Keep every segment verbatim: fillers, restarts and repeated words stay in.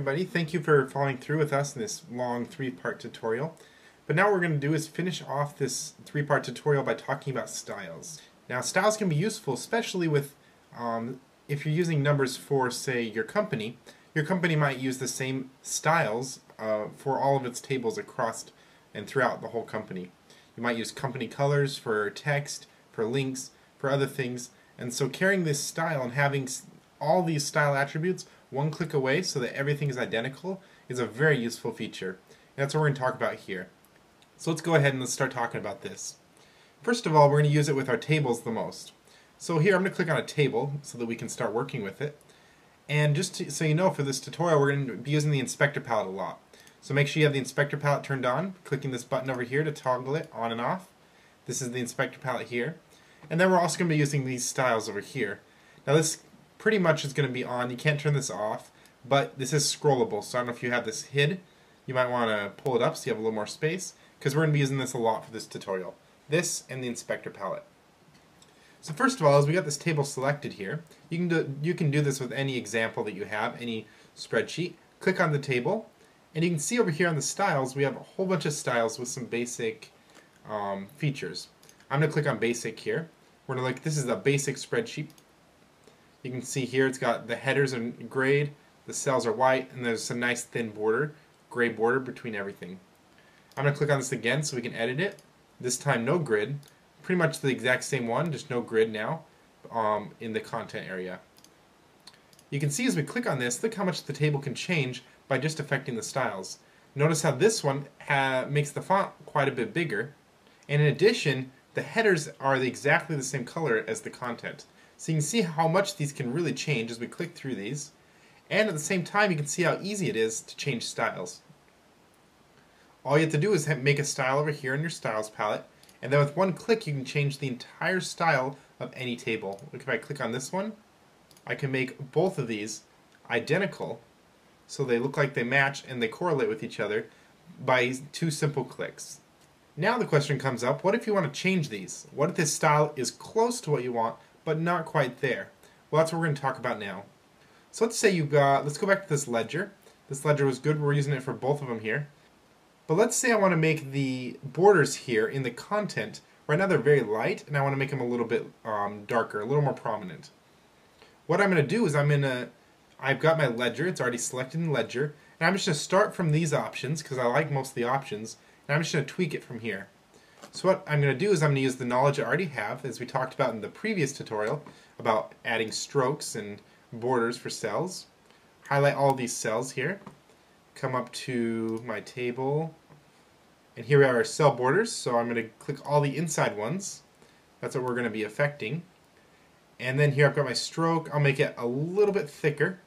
everybody. Thank you for following through with us in this long three-part tutorial. But now what we're going to do is finish off this three-part tutorial by talking about styles. Now, styles can be useful, especially with um, if you're using numbers for, say, your company. Your company might use the same styles uh, for all of its tables across and throughout the whole company. You might use company colors for text, for links, for other things. And so carrying this style and having all these style attributes one click away so that everything is identical is a very useful feature. And that's what we're going to talk about here. So let's go ahead and let's start talking about this. First of all, we're going to use it with our tables the most. So here I'm going to click on a table so that we can start working with it. And just to, so you know, for this tutorial we're going to be using the inspector palette a lot. So make sure you have the inspector palette turned on, clicking this button over here to toggle it on and off. This is the inspector palette here. And then we're also going to be using these styles over here. Now this pretty much is going to be on. You can't turn this off, but this is scrollable, so I don't know if you have this hid. You might want to pull it up so you have a little more space, because we're going to be using this a lot for this tutorial. This and the inspector palette. So first of all, as we got this table selected here, you can do, you can do this with any example that you have, any spreadsheet. Click on the table, and you can see over here on the styles, we have a whole bunch of styles with some basic um, features. I'm going to click on basic here. We're going to look, this is a basic spreadsheet. You can see here it's got the headers are grayed, the cells are white, and there's a nice thin border, gray border between everything. I'm going to click on this again so we can edit it. This time no grid. Pretty much the exact same one, just no grid now um, in the content area. You can see as we click on this, look how much the table can change by just affecting the styles. Notice how this one ha makes the font quite a bit bigger, and in addition the headers are the, exactly the same color as the content. So you can see how much these can really change as we click through these, and at the same time you can see how easy it is to change styles. All you have to do is make a style over here in your styles palette, and then with one click you can change the entire style of any table. If I click on this one, I can make both of these identical so they look like they match and they correlate with each other by two simple clicks. Now the question comes up, what if you want to change these? What if this style is close to what you want but not quite there? Well, that's what we're going to talk about now. So let's say you got, let's go back to this ledger. This ledger was good, we're using it for both of them here. But let's say I want to make the borders here in the content, right now they're very light, and I want to make them a little bit um, darker, a little more prominent. What I'm going to do is I'm going to, I've got my ledger, it's already selected in ledger, and I'm just going to start from these options, because I like most of the options, and I'm just going to tweak it from here. So what I'm going to do is I'm going to use the knowledge I already have, as we talked about in the previous tutorial, about adding strokes and borders for cells. Highlight all these cells here, come up to my table, and here we have our cell borders, so I'm going to click all the inside ones. That's what we're going to be affecting. And then here I've got my stroke, I'll make it a little bit thicker.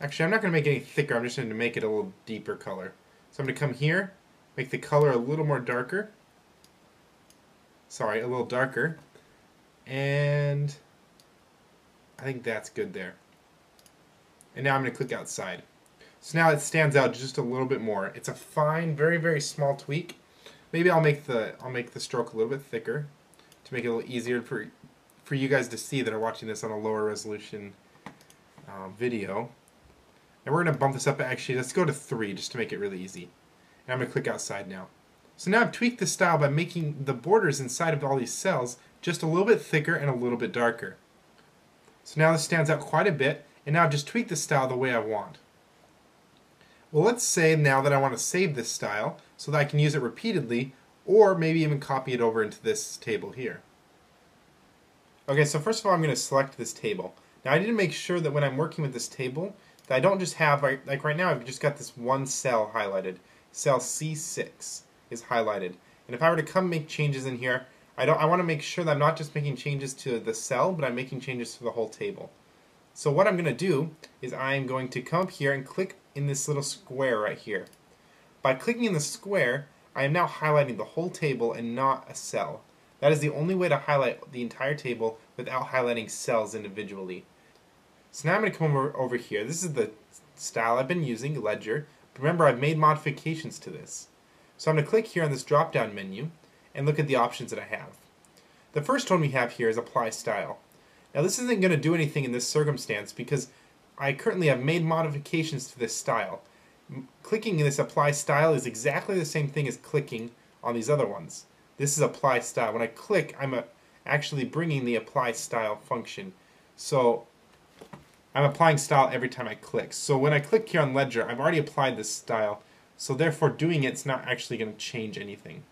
Actually, I'm not going to make it any thicker, I'm just going to make it a little deeper color. So I'm going to come here, make the color a little more darker. Sorry, a little darker. And I think that's good there. And now I'm going to click outside. So now it stands out just a little bit more. It's a fine, very, very small tweak. Maybe I'll make the I'll make the stroke a little bit thicker to make it a little easier for for you guys to see that are watching this on a lower resolution uh, video. And we're going to bump this up. Actually, let's go to three just to make it really easy. And I'm going to click outside now. So now I've tweaked the style by making the borders inside of all these cells just a little bit thicker and a little bit darker. So now this stands out quite a bit, and now I've just tweaked the style the way I want. Well, let's say now that I want to save this style so that I can use it repeatedly, or maybe even copy it over into this table here. Okay, so first of all I'm going to select this table. Now I need to make sure that when I'm working with this table that I don't just have, like, like right now I've just got this one cell highlighted. Cell C six is highlighted, and if I were to come make changes in here, I don't. I want to make sure that I'm not just making changes to the cell, but I'm making changes to the whole table. So what I'm going to do is I'm going to come up here and click in this little square right here. By clicking in the square, I am now highlighting the whole table and not a cell. That is the only way to highlight the entire table without highlighting cells individually. So now I'm going to come over, over here. This is the style I've been using, Ledger. Remember, I've made modifications to this. So I'm going to click here on this drop-down menu and look at the options that I have. The first one we have here is Apply Style. Now this isn't going to do anything in this circumstance because I currently have made modifications to this style. Clicking in this apply style is exactly the same thing as clicking on these other ones. This is apply style. When I click, I'm a, actually bringing the apply style function. So I'm applying style every time I click. So when I click here on Ledger, I've already applied this style. So therefore doing it's not actually going to change anything.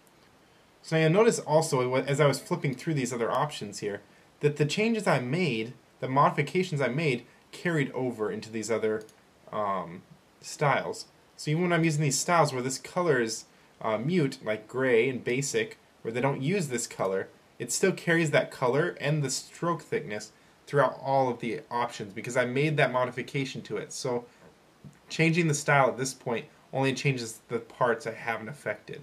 So now you'll notice also as I was flipping through these other options here that the changes I made, the modifications I made, carried over into these other um, styles. So even when I'm using these styles where this color is uh, mute, like gray and basic, where they don't use this color, it still carries that color and the stroke thickness throughout all of the options because I made that modification to it. So changing the style at this point only changes the parts I haven't affected.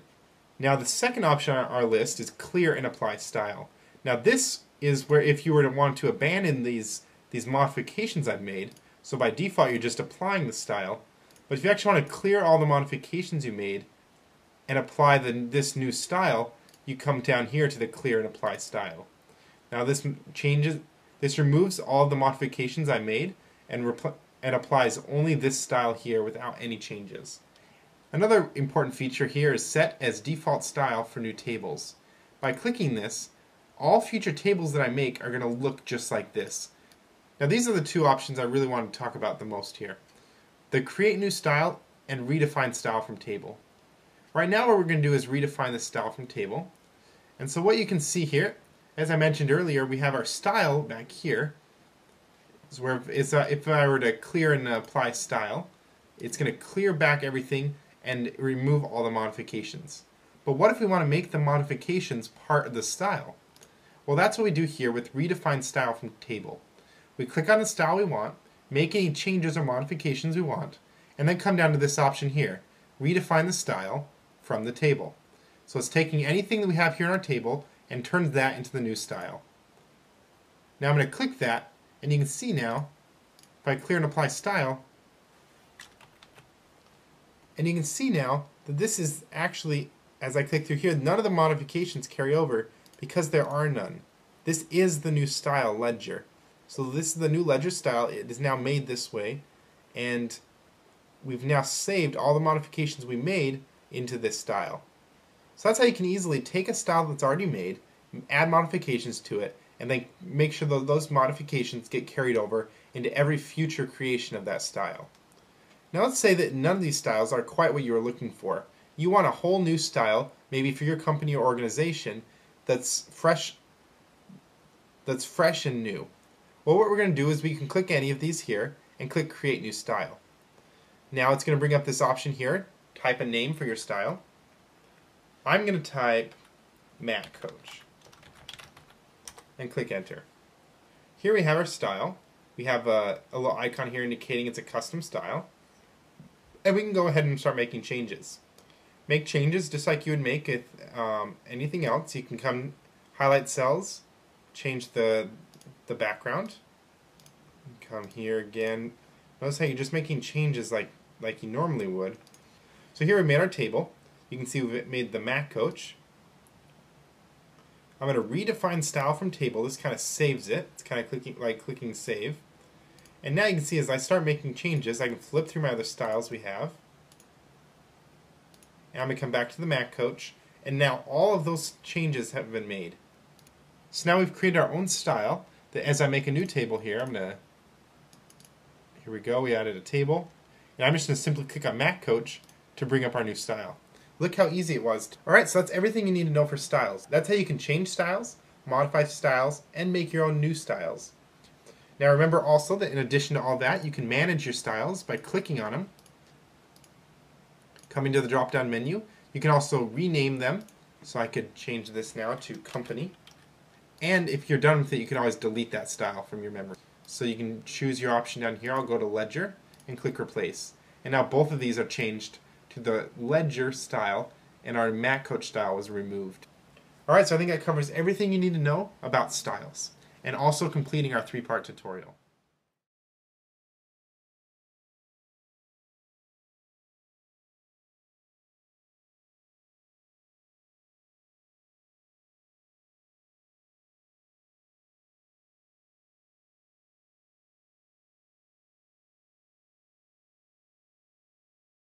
Now the second option on our list is clear and apply style. Now this is where if you were to want to abandon these these modifications I've made, so by default you're just applying the style, but if you actually want to clear all the modifications you made and apply the, this new style, you come down here to the clear and apply style. Now this changes, this removes all the modifications I made and, and applies only this style here without any changes. Another important feature here is set as default style for new tables. By clicking this, all future tables that I make are going to look just like this. Now these are the two options I really want to talk about the most here. The create new style and redefine style from table. Right now what we're going to do is redefine the style from table. And so what you can see here, as I mentioned earlier, we have our style back here. So where it's, uh, if I were to clear and apply style, it's going to clear back everything and remove all the modifications. But what if we want to make the modifications part of the style? Well, that's what we do here with redefine style from table. We click on the style we want, make any changes or modifications we want, and then come down to this option here, redefine the style from the table. So it's taking anything that we have here in our table and turns that into the new style. Now I'm going to click that, and you can see now, if I clear and apply style, and you can see now that this is actually, as I click through here, none of the modifications carry over because there are none. This is the new style Ledger. So this is the new Ledger style. It is now made this way, and we've now saved all the modifications we made into this style. So that's how you can easily take a style that's already made, add modifications to it, and then make sure that those modifications get carried over into every future creation of that style. Now let's say that none of these styles are quite what you were looking for. You want a whole new style, maybe for your company or organization, that's fresh, that's fresh and new. Well, what we're going to do is we can click any of these here and click Create New Style. Now it's going to bring up this option here, type a name for your style. I'm going to type Matt Coach and click Enter. Here we have our style. We have a, a little icon here indicating it's a custom style. And we can go ahead and start making changes. Make changes just like you would make if um, anything else. You can come highlight cells, change the, the background. Come here again. Notice how you're just making changes like, like you normally would. So here we made our table. You can see we've made the Mac Coach. I'm going to redefine style from table. This kind of saves it. It's kind of clicking, like clicking save. And now you can see as I start making changes, I can flip through my other styles we have. And I'm going to come back to the Mac Coach, and now all of those changes have been made. So now we've created our own style. That as I make a new table here, I'm going to, here we go, we added a table. And I'm just going to simply click on Mac Coach to bring up our new style. Look how easy it was. Alright, so that's everything you need to know for styles. That's how you can change styles, modify styles, and make your own new styles. Now remember also that in addition to all that, you can manage your styles by clicking on them. Coming to the drop-down menu, you can also rename them. So I could change this now to company. And if you're done with it, you can always delete that style from your memory. So you can choose your option down here. I'll go to Ledger and click Replace. And now both of these are changed to the Ledger style, and our Mac Coach style was removed. Alright, so I think that covers everything you need to know about styles, and also completing our three-part tutorial.